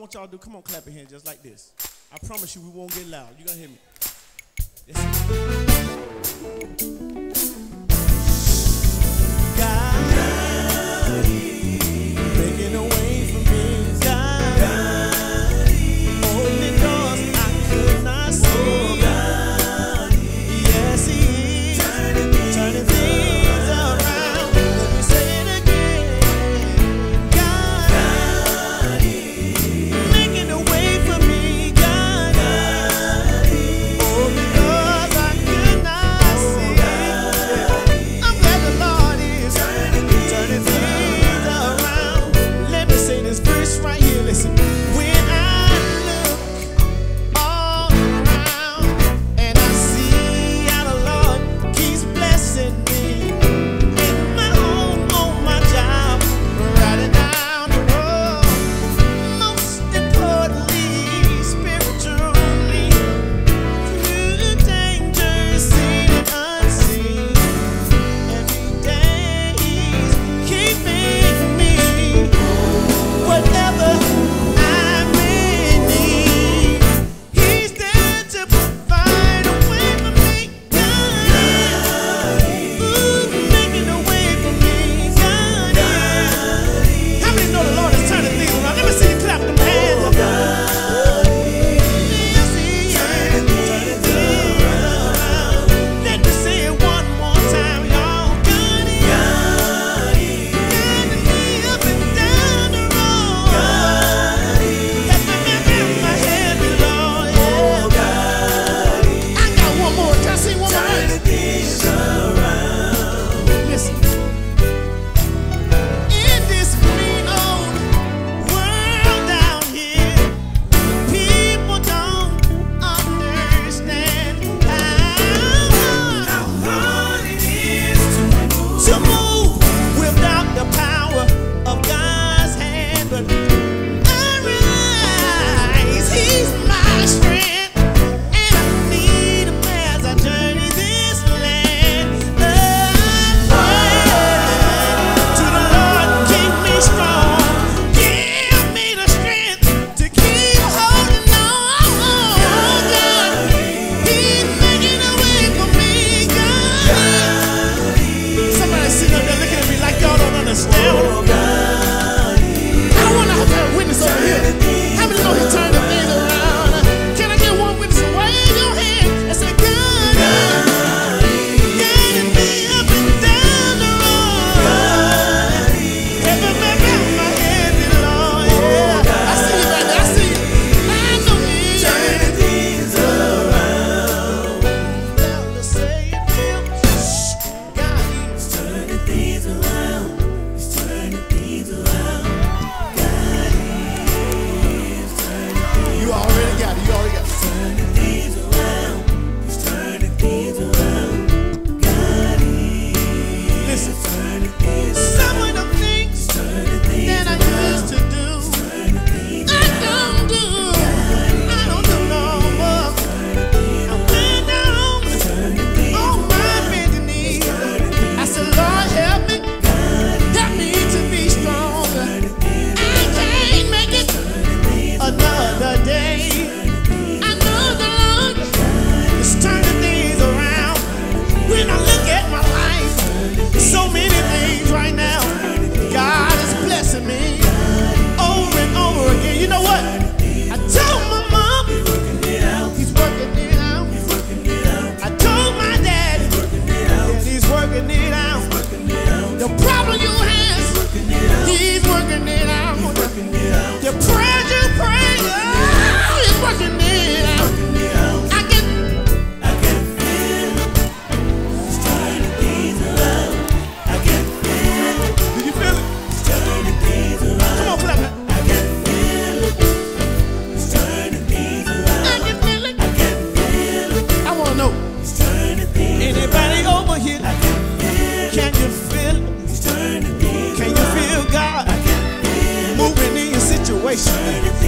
want y'all to do, come on, clap your hands just like this. I promise you we won't get loud. You're going to hear me. Yes. God is making a way for me. God is opening doors I could not see. Oh, God is, yes, He is turning things around. Let me say it again. God is making a way for me. God is opening doors I could not see. Oh, I'm glad the Lord is turning things around. Let me say this verse right here. Listen.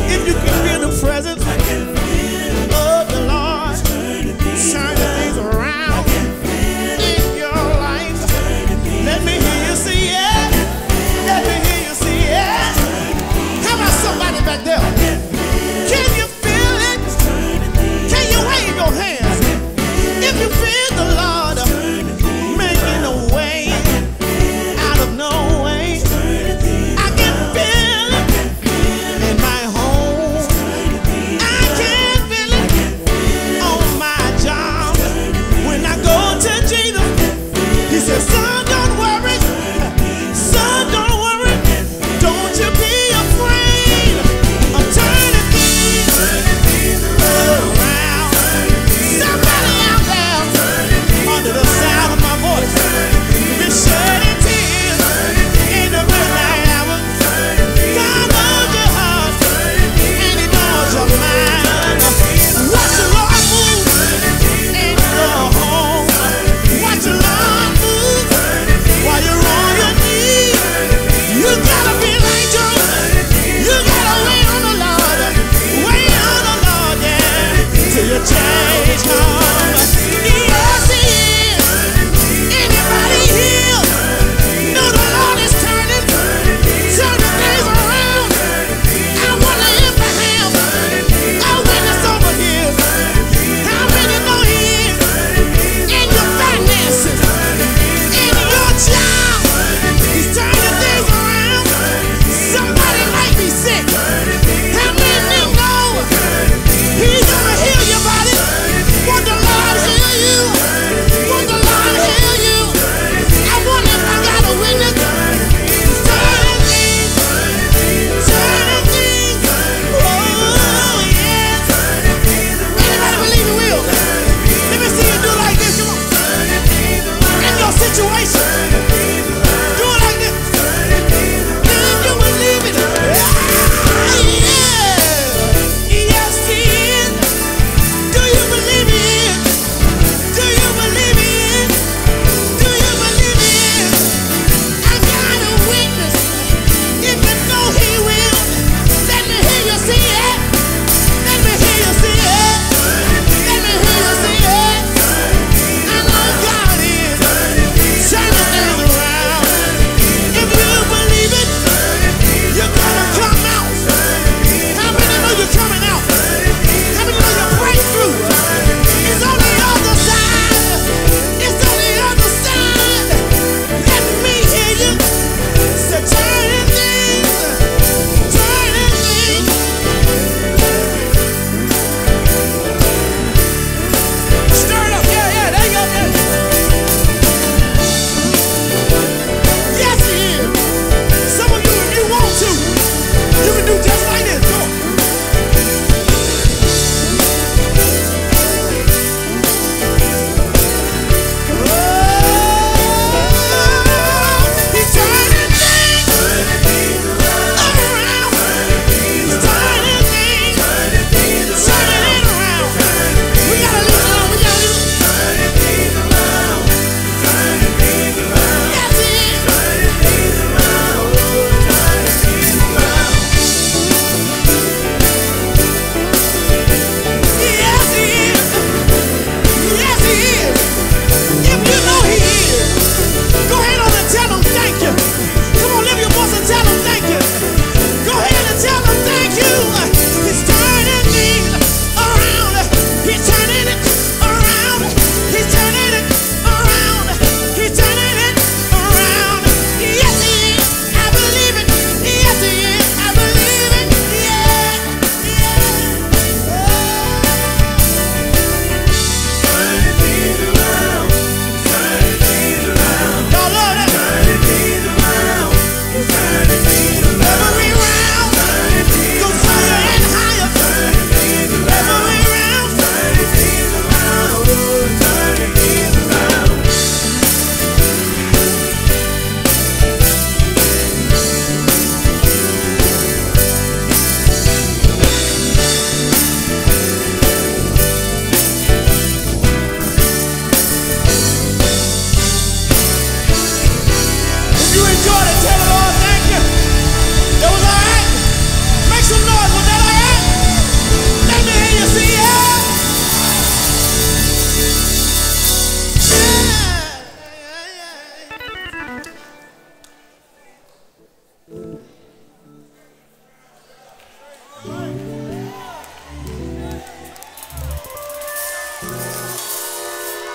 If you can feel the presence of the Lord, turning things around in your life. Let me hear you see it. Let me hear you see it. How about somebody back there?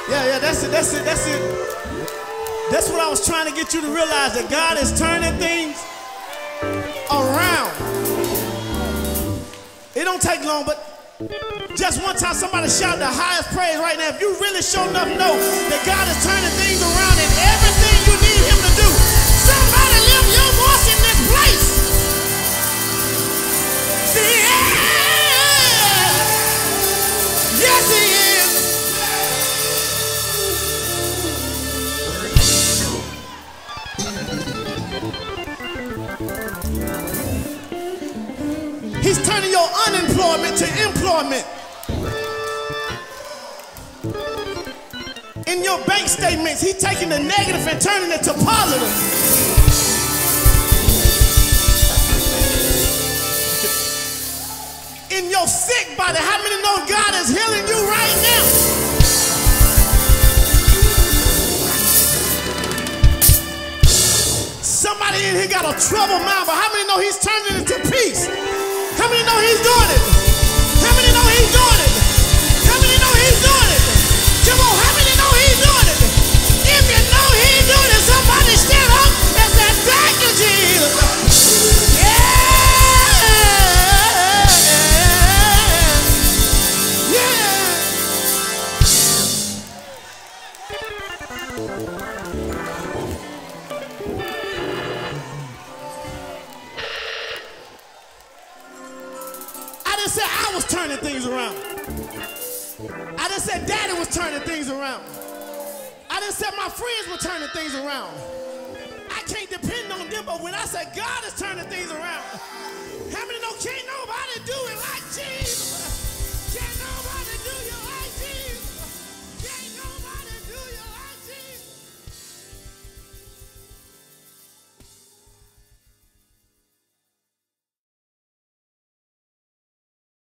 Yeah, that's it. That's what I was trying to get you to realize, that God is turning things around. It don't take long, but just one time somebody shout the highest praise right now. If you really sure enough know that God is turning things around and everything you need him to do. Somebody lift your voice in this place. Yeah. Yes, he is. He's turning your unemployment to employment. In your bank statements, he's taking the negative and turning it to positive. In your sick body, how many know God is healing you right now? Somebody in here got a troubled mind, but how many know he's turning it to peace? How many know he's doing it? How many know he's doing it? How many know he's doing it? Come on, how many know he's doing it? If you know he's doing it, somebody stand up and say, thank you, Jesus. Turning things around. I just said daddy was turning things around. I just said my friends were turning things around. I can't depend on them, but when I say God is turning things around, how many know can't nobody do it?